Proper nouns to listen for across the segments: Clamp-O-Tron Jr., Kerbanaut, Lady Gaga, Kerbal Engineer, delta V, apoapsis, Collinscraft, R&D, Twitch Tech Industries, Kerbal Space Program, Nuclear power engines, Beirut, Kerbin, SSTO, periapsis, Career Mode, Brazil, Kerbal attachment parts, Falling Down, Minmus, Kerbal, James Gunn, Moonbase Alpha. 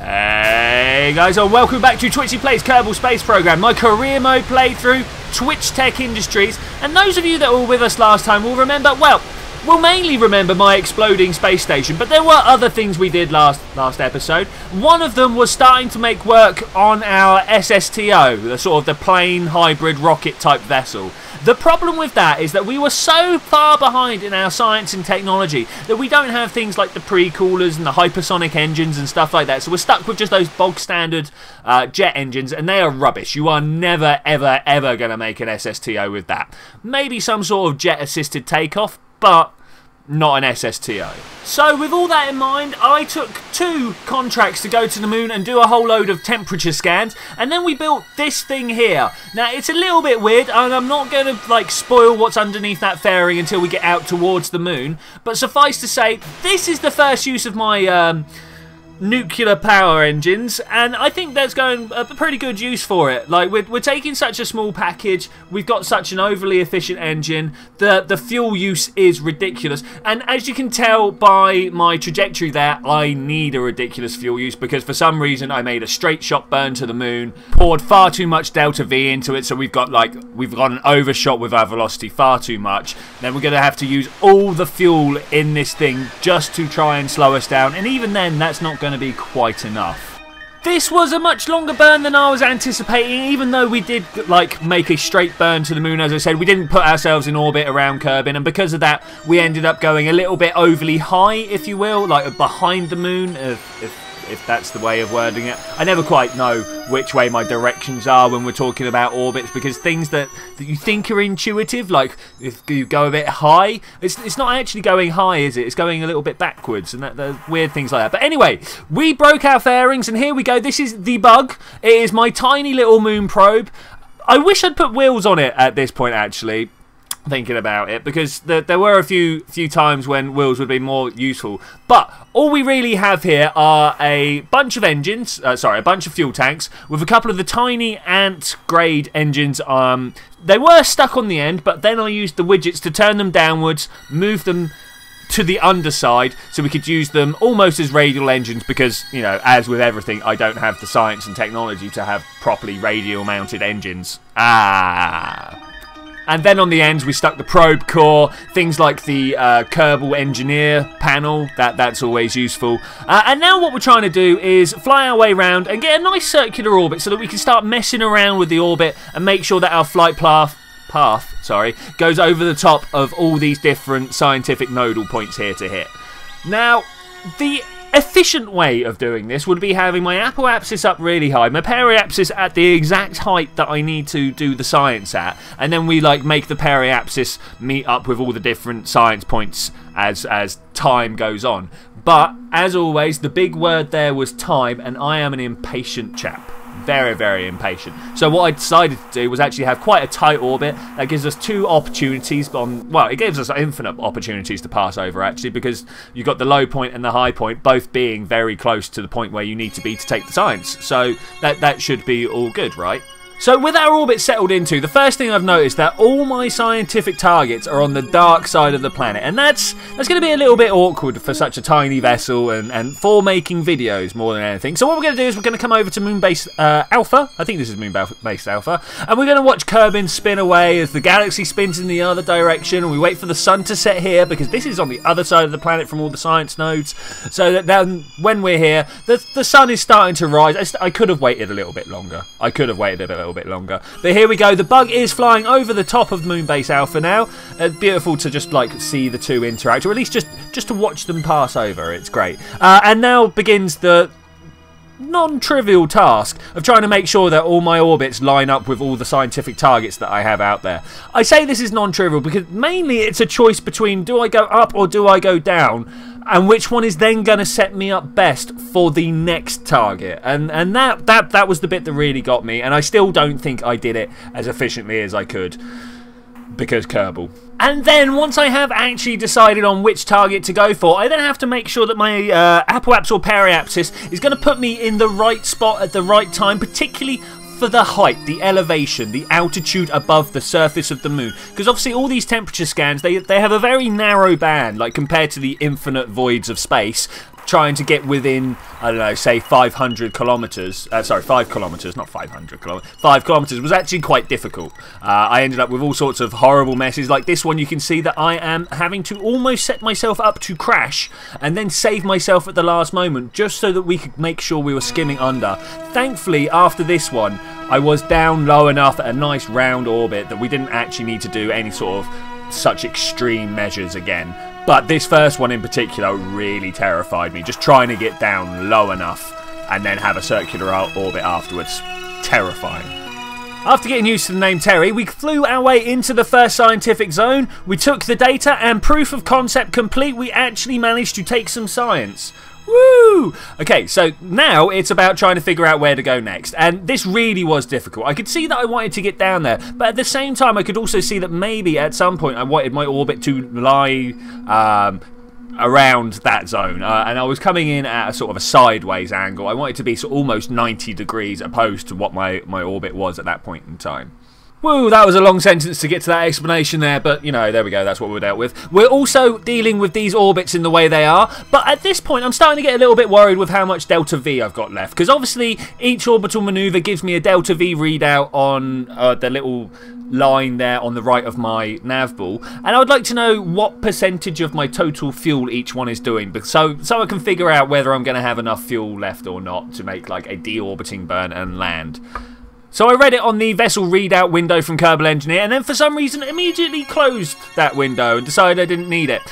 Hey guys, and welcome back to Twitchy Plays Kerbal Space Program, my career mode playthrough, Twitch Tech Industries. And those of you that were with us last time will remember, well, will mainly remember my exploding space station, but there were other things we did last episode. One of them was starting to make work on our SSTO, the sort of the plane hybrid rocket type vessel. The problem with that is that we were so far behind in our science and technology that we don't have things like the pre-coolers and the hypersonic engines and stuff like that. So we're stuck with just those bog standard jet engines, and they are rubbish. You are never, ever, ever going to make an SSTO with that. Maybe some sort of jet-assisted takeoff, but not an SSTO. So with all that in mind, I took 2 contracts to go to the moon and do a whole load of temperature scans, and then we built this thing here. Now it's a little bit weird, and I'm not going to like spoil what's underneath that fairing until we get out towards the moon, but suffice to say, this is the first use of my nuclear power engines, and I think that's going a pretty good use for it. Like we're taking such a small package, we've got such an overly efficient engine, the fuel use is ridiculous, and as you can tell by my trajectory there, I need a ridiculous fuel use because for some reason I made a straight shot burn to the moon, poured far too much delta V into it, so we've got an overshot with our velocity far too much. Then we're going to have to use all the fuel in this thing just to try and slow us down, and even then that's not going to be quite enough. This was a much longer burn than I was anticipating, even though we did like make a straight burn to the moon. As I said, we didn't put ourselves in orbit around Kerbin, and because of that we ended up going a little bit overly high, if you will, like behind the moon, if that's the way of wording it. I never quite know which way my directions are when we're talking about orbits, because things that you think are intuitive, like if you go a bit high, it's not actually going high, is it? It's going a little bit backwards, and that weird things like that. But anyway, we broke our fairings, and here we go. This is the bug. It is my tiny little moon probe. I wish I'd put wheels on it at this point, actually, thinking about it, because there were a few times when wheels would be more useful. But all we really have here are a bunch of engines, a bunch of fuel tanks with a couple of the tiny ant grade engines. They were stuck on the end, but then I used the widgets to turn them downwards, move them to the underside so we could use them almost as radial engines, because, you know, as with everything, I don't have the science and technology to have properly radial mounted engines. And then on the ends, we stuck the probe core, things like the Kerbal Engineer panel, that's always useful. And now what we're trying to do is fly our way around and get a nice circular orbit so that we can start messing around with the orbit and make sure that our flight path goes over the top of all these different scientific nodal points here to hit. Now, the efficient way of doing this would be having my apoapsis up really high, my periapsis at the exact height that I need to do the science at, and then we like make the periapsis meet up with all the different science points as time goes on. But as always, the big word there was time, and I am an impatient chap, very, very impatient. So what I decided to do was actually have quite a tight orbit. That gives us 2 opportunities on, well, it gives us infinite opportunities to pass over, actually, because you've got the low point and the high point both being very close to the point where you need to be to take the science. So that should be all good, right? So with our orbit settled into, the first thing I've noticed that all my scientific targets are on the dark side of the planet, and that's going to be a little bit awkward for such a tiny vessel and for making videos more than anything. So what we're going to do is we're going to come over to Moonbase Alpha, I think this is Moonbase Alpha, and we're going to watch Kerbin spin away as the galaxy spins in the other direction, and we wait for the sun to set here, because this is on the other side of the planet from all the science nodes, so that then when we're here, the sun is starting to rise. I could have waited a little bit longer, but here we go. The bug is flying over the top of Moonbase Alpha now. Beautiful to just like see the 2 interact, or at least just to watch them pass over. It's great. And now begins the non-trivial task of trying to make sure that all my orbits line up with all the scientific targets that I have out there. I say this is non-trivial because mainly it's a choice between do I go up or do I go down, and which one is then going to set me up best for the next target. And that was the bit that really got me, and I still don't think I did it as efficiently as I could, because Kerbal. And then once I have actually decided on which target to go for, I then have to make sure that my apoapsis or periapsis is going to put me in the right spot at the right time, particularly for the height, the elevation, the altitude above the surface of the moon, because obviously all these temperature scans, they have a very narrow band, like compared to the infinite voids of space. trying to get within, I don't know, say 500 kilometers, sorry, 5 kilometers, not 500 kilometers, 5 kilometers was actually quite difficult. I ended up with all sorts of horrible messes. Like this one, you can see that I am having to almost set myself up to crash and then save myself at the last moment just so that we could make sure we were skimming under. Thankfully, after this one, I was down low enough at a nice round orbit that we didn't actually need to do any sort of such extreme measures again. But this first one in particular really terrified me. Just trying to get down low enough and then have a circular orbit afterwards. Terrifying. After getting used to the name Terry, we flew our way into the first scientific zone. We took the data and proof of concept complete. We actually managed to take some science. Woo! Okay, so now it's about trying to figure out where to go next, and this really was difficult. I could see that I wanted to get down there, but at the same time I could also see that maybe at some point I wanted my orbit to lie around that zone, and I was coming in at a sort of a sideways angle. I wanted to be almost 90 degrees opposed to what my orbit was at that point in time. Woo, that was a long sentence to get to that explanation there, but, you know, there we go, that's what we're dealt with. We're also dealing with these orbits in the way they are, but at this point I'm starting to get a little bit worried with how much delta V I've got left, because obviously each orbital manoeuvre gives me a delta V readout on the little line there on the right of my nav ball, and I would like to know what percentage of my total fuel each one is doing, so I can figure out whether I'm going to have enough fuel left or not to make, like, a deorbiting burn and land. So I read it on the vessel readout window from Kerbal Engineer, and then for some reason immediately closed that window and decided I didn't need it.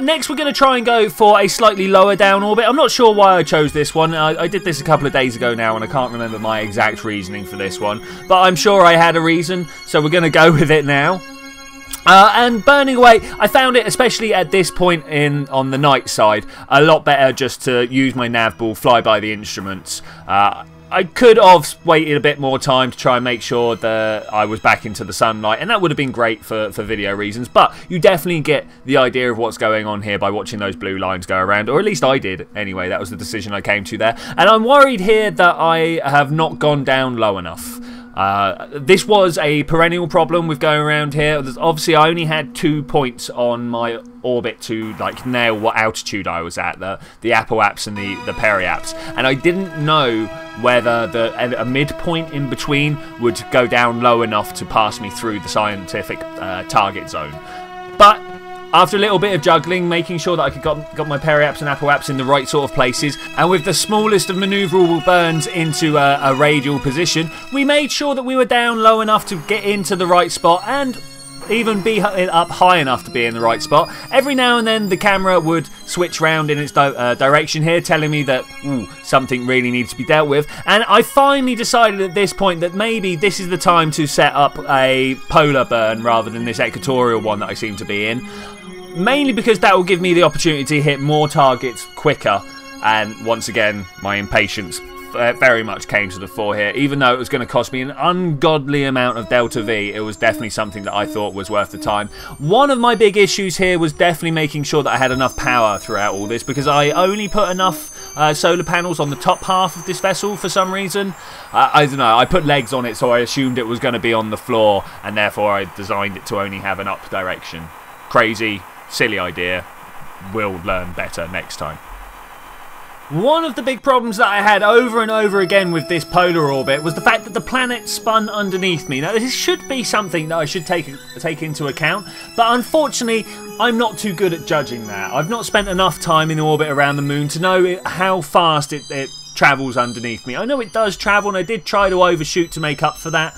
Next we're going to try and go for a slightly lower down orbit. I'm not sure why I chose this one. I did this a couple of days ago now, and I can't remember my exact reasoning for this one. But I'm sure I had a reason, so we're going to go with it now. And burning away, I found it, especially at this point on the night side, a lot better just to use my nav ball, fly by the instruments. I could have waited a bit more time to try and make sure that I was back into the sunlight, and that would have been great for video reasons, but you definitely get the idea of what's going on here by watching those blue lines go around, or at least I did. Anyway, that was the decision I came to there, and I'm worried here that I have not gone down low enough. This was a perennial problem with going around here. Obviously, I only had 2 points on my orbit to, like, nail what altitude I was at, the apoaps and the periaps, and I didn't know whether a midpoint in between would go down low enough to pass me through the scientific target zone. But after a little bit of juggling, making sure that I got my periaps and apoaps in the right sort of places, and with the smallest of manoeuvrable burns into a radial position, we made sure that we were down low enough to get into the right spot and even be up high enough to be in the right spot. Every now and then the camera would switch round in its direction here, telling me that something really needs to be dealt with, and I finally decided at this point that maybe this is the time to set up a polar burn rather than this equatorial one that I seem to be in, mainly because that will give me the opportunity to hit more targets quicker, and once again my impatience very much came to the fore here. Even though it was going to cost me an ungodly amount of delta V, it was definitely something that I thought was worth the time. One of my big issues here was definitely making sure that I had enough power throughout all this, because I only put enough solar panels on the top half of this vessel for some reason. I don't know, I put legs on it, so I assumed it was going to be on the floor, and therefore I designed it to only have an up direction. Crazy, silly idea. We'll learn better next time. One of the big problems that I had over and over again with this polar orbit was the fact that the planet spun underneath me. Now, this should be something that I should take into account, but unfortunately, I'm not too good at judging that. I've not spent enough time in orbit around the moon to know how fast it travels underneath me. I know it does travel, and I did try to overshoot to make up for that,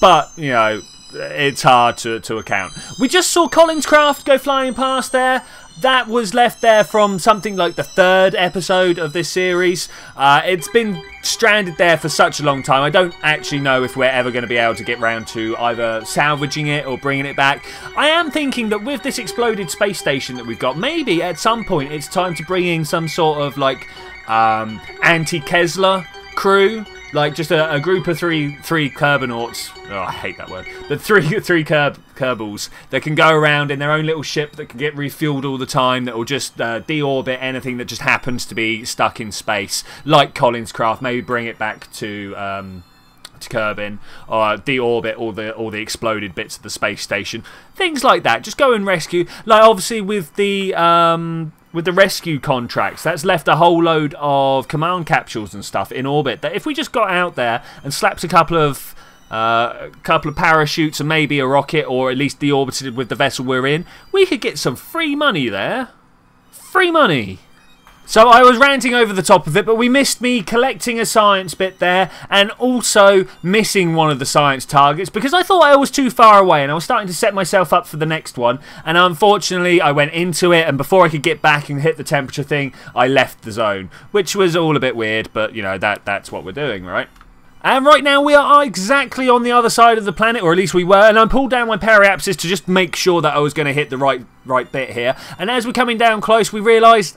but, you know, it's hard to account. We just saw Collinscraft go flying past there. That was left there from something like the third episode of this series. It's been stranded there for such a long time. I don't actually know if we're ever going to be able to get round to either salvaging it or bringing it back. I am thinking that with this exploded space station that we've got, maybe at some point it's time to bring in some sort of, like, anti-Kesler crew. Like, just a group of three Kerbanauts. Oh, I hate that word. The three Kerbals that can go around in their own little ship that can get refueled all the time, that will just deorbit anything that just happens to be stuck in space. Like Collinscraft, maybe bring it back to Kerbin, or deorbit all the exploded bits of the space station. Things like that. Just go and rescue. Like, obviously, with the with the rescue contracts, that's left a whole load of command capsules and stuff in orbit that if we just got out there and slapped a couple of parachutes and maybe a rocket, or at least deorbited with the vessel we're in, we could get some free money there. Free money. So I was ranting over the top of it, but we missed me collecting a science bit there, and also missing one of the science targets because I thought I was too far away and I was starting to set myself up for the next one, and unfortunately I went into it and before I could get back and hit the temperature thing, I left the zone, which was all a bit weird, but you know, that's what we're doing, right? And right now we are exactly on the other side of the planet, or at least we were, and I pulled down my periapsis to just make sure that I was going to hit the right bit here, and as we're coming down close we realised,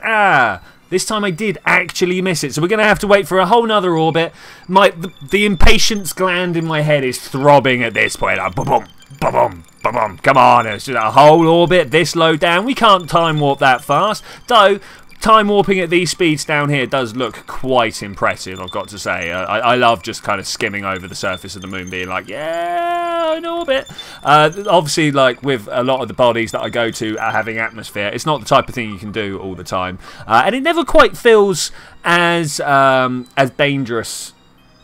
this time I did actually miss it, so we're going to have to wait for a whole nother orbit. The impatience gland in my head is throbbing at this point. Like, ba-boom, ba-boom, ba-boom. Come on, it's just a whole orbit this low down. We can't time warp that fast, though. Time warping at these speeds down here does look quite impressive, I've got to say. I love just kind of skimming over the surface of the moon, being like, yeah, in orbit. Obviously, like with a lot of the bodies that I go to are having atmosphere, it's not the type of thing you can do all the time. And it never quite feels as dangerous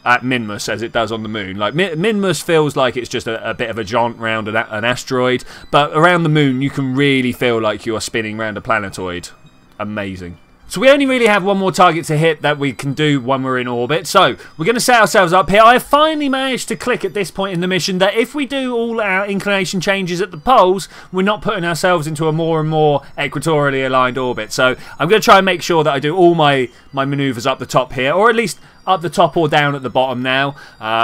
at Minmus as it does on the moon. Like Minmus feels like it's just a bit of a jaunt round an asteroid, but around the moon you can really feel like you are spinning round a planetoid. Amazing. So we only really have one more target to hit that we can do when we're in orbit, so we're going to set ourselves up here. I have finally managed to click at this point in the mission that if we do all our inclination changes at the poles, we're not putting ourselves into a more and more equatorially aligned orbit. So I'm going to try and make sure that I do all my manoeuvres up the top here, or at least up the top or down at the bottom now.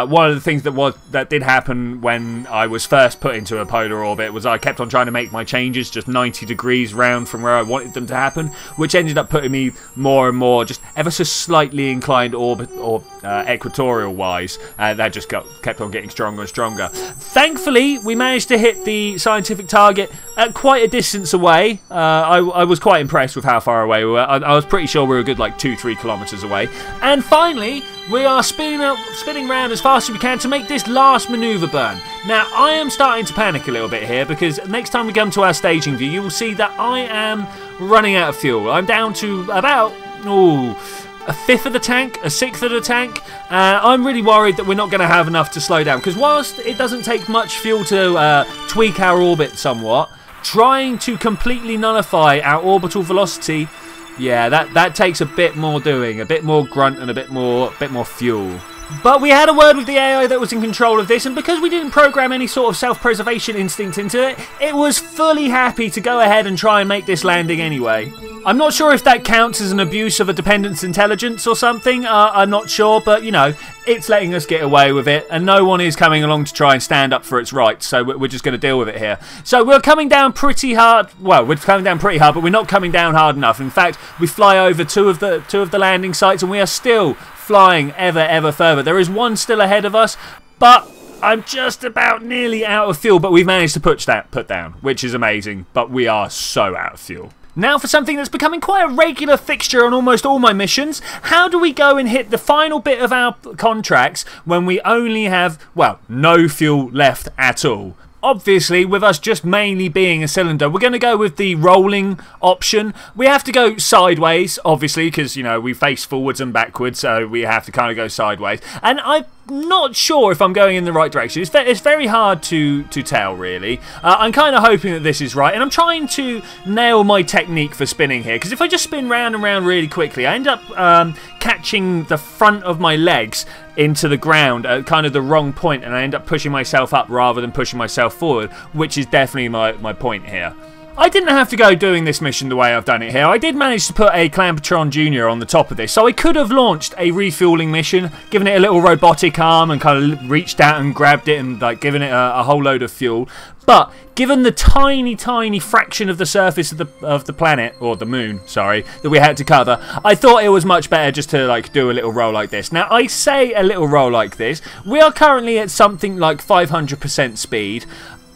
One of the things that did happen when I was first put into a polar orbit was I kept on trying to make my changes just 90 degrees round from where I wanted them to happen, which ended up putting me more and more just ever so slightly inclined orbit or equatorial wise. That just kept on getting stronger and stronger. Thankfully, we managed to hit the scientific target at quite a distance away. I was quite impressed with how far away we were. I was pretty sure we were a good like 2-3 kilometers away. And finally, we are spinning round as fast as we can to make this last manoeuvre burn. Now, I am starting to panic a little bit here because next time we come to our staging view, you will see that I am running out of fuel. I'm down to about, a fifth of the tank, a sixth of the tank. I'm really worried that we're not going to have enough to slow down because whilst it doesn't take much fuel to tweak our orbit somewhat, trying to completely nullify our orbital velocity, yeah, that takes a bit more doing, a bit more grunt and a bit more fuel. But we had a word with the AI that was in control of this, and because we didn't program any sort of self-preservation instinct into it, it was fully happy to go ahead and try and make this landing anyway. I'm not sure if that counts as an abuse of a dependent's intelligence or something, I'm not sure, but you know, it's letting us get away with it, and no one is coming along to try and stand up for its rights, so we're just going to deal with it here. So we're coming down pretty hard, well, we're coming down pretty hard, but we're not coming down hard enough. In fact, we fly over two of the landing sites, and we are still flying ever further. There is one still ahead of us, but I'm just about nearly out of fuel, but we've managed to put down, which is amazing, but we are so out of fuel. Now for something that's becoming quite a regular fixture on almost all my missions, how do we go and hit the final bit of our contracts when we only have, well, no fuel left at all? Obviously, with us just mainly being a cylinder, we're going to go with the rolling option. We have to go sideways, obviously, because, you know, we face forwards and backwards, so we have to kind of go sideways. And I'm not sure if I'm going in the right direction. It's very hard to tell, really. I'm kind of hoping that this is right, and I'm trying to nail my technique for spinning here, because if I just spin round and round really quickly, I end up catching the front of my legs into the ground at kind of the wrong point, and I end up pushing myself up rather than pushing myself forward, which is definitely my point here. I didn't have to go doing this mission the way I've done it here. I did manage to put a Clamp-O-Tron Jr. on the top of this, so I could have launched a refueling mission, given it a little robotic arm and kind of reached out and grabbed it and like given it a whole load of fuel. But given the tiny fraction of the surface of the planet, or the moon, sorry, that we had to cover, I thought it was much better just to like do a little roll like this. Now I say a little roll like this. We are currently at something like 500% speed.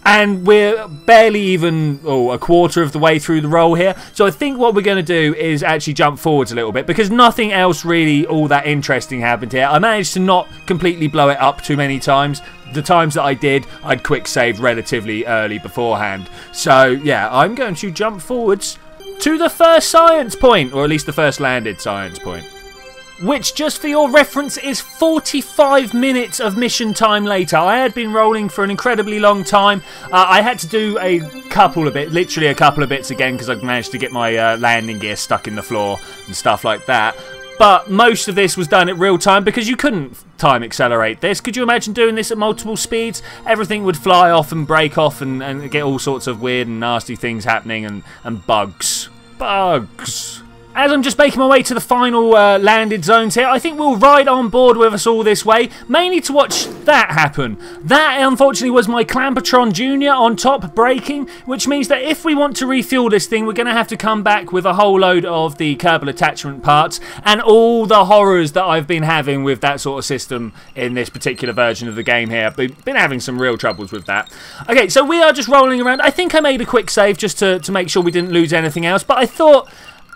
And we're barely even a quarter of the way through the roll here. So I think what we're going to do is actually jump forwards a little bit, because nothing else really all that interesting happened here. I managed to not completely blow it up too many times. The times that I did, I'd quick saved relatively early beforehand. So yeah, I'm going to jump forwards to the first science point, or at least the first landed science point, which, just for your reference, is 45 minutes of mission time later. I had been rolling for an incredibly long time. I had to do a couple of bits, literally a couple of bits again, because I've managed to get my landing gear stuck in the floor and stuff like that. But most of this was done at real time because you couldn't time accelerate this. Could you imagine doing this at multiple speeds? Everything would fly off and break off and get all sorts of weird and nasty things happening and bugs. Bugs. As I'm just making my way to the final landed zones here, I think we'll ride on board with us all this way, mainly to watch that happen. That, unfortunately, was my Clamp-O-Tron Jr. on top braking, which means that if we want to refuel this thing, we're going to have to come back with a whole load of the Kerbal attachment parts and all the horrors that I've been having with that sort of system in this particular version of the game here. I've been having some real troubles with that. Okay, so we are just rolling around. I think I made a quick save just to make sure we didn't lose anything else, but I thought,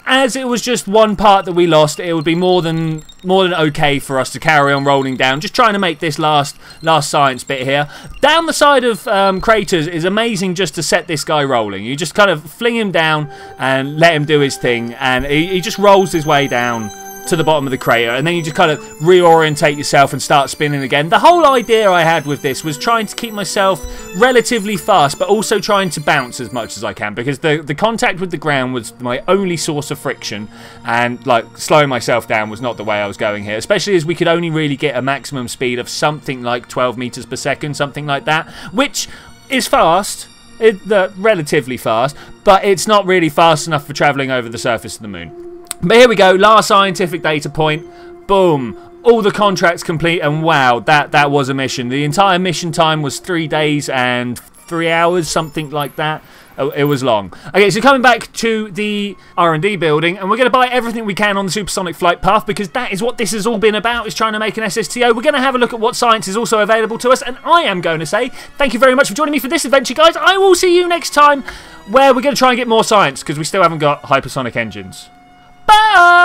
as it was just one part that we lost, it would be more than okay for us to carry on rolling down. Just trying to make this last science bit here. Down the side of craters is amazing just to set this guy rolling. You just kind of fling him down and let him do his thing, and he just rolls his way down to the bottom of the crater, and then you just kind of reorientate yourself and start spinning again. The whole idea I had with this was trying to keep myself relatively fast, but also trying to bounce as much as I can, because the contact with the ground was my only source of friction, and like slowing myself down was not the way I was going here, especially as we could only really get a maximum speed of something like 12 meters per second, something like that, which is fast. Relatively fast, but it's not really fast enough for traveling over the surface of the moon. But here we go, last scientific data point, boom, all the contracts complete, and wow, that was a mission. The entire mission time was 3 days and 3 hours, something like that. It was long. Okay, so coming back to the R&D building, and we're going to buy everything we can on the supersonic flight path, because that is what this has all been about, is trying to make an SSTO. We're going to have a look at what science is also available to us, and I am going to say thank you very much for joining me for this adventure, guys. I will see you next time, where we're going to try and get more science, because we still haven't got hypersonic engines. Bye!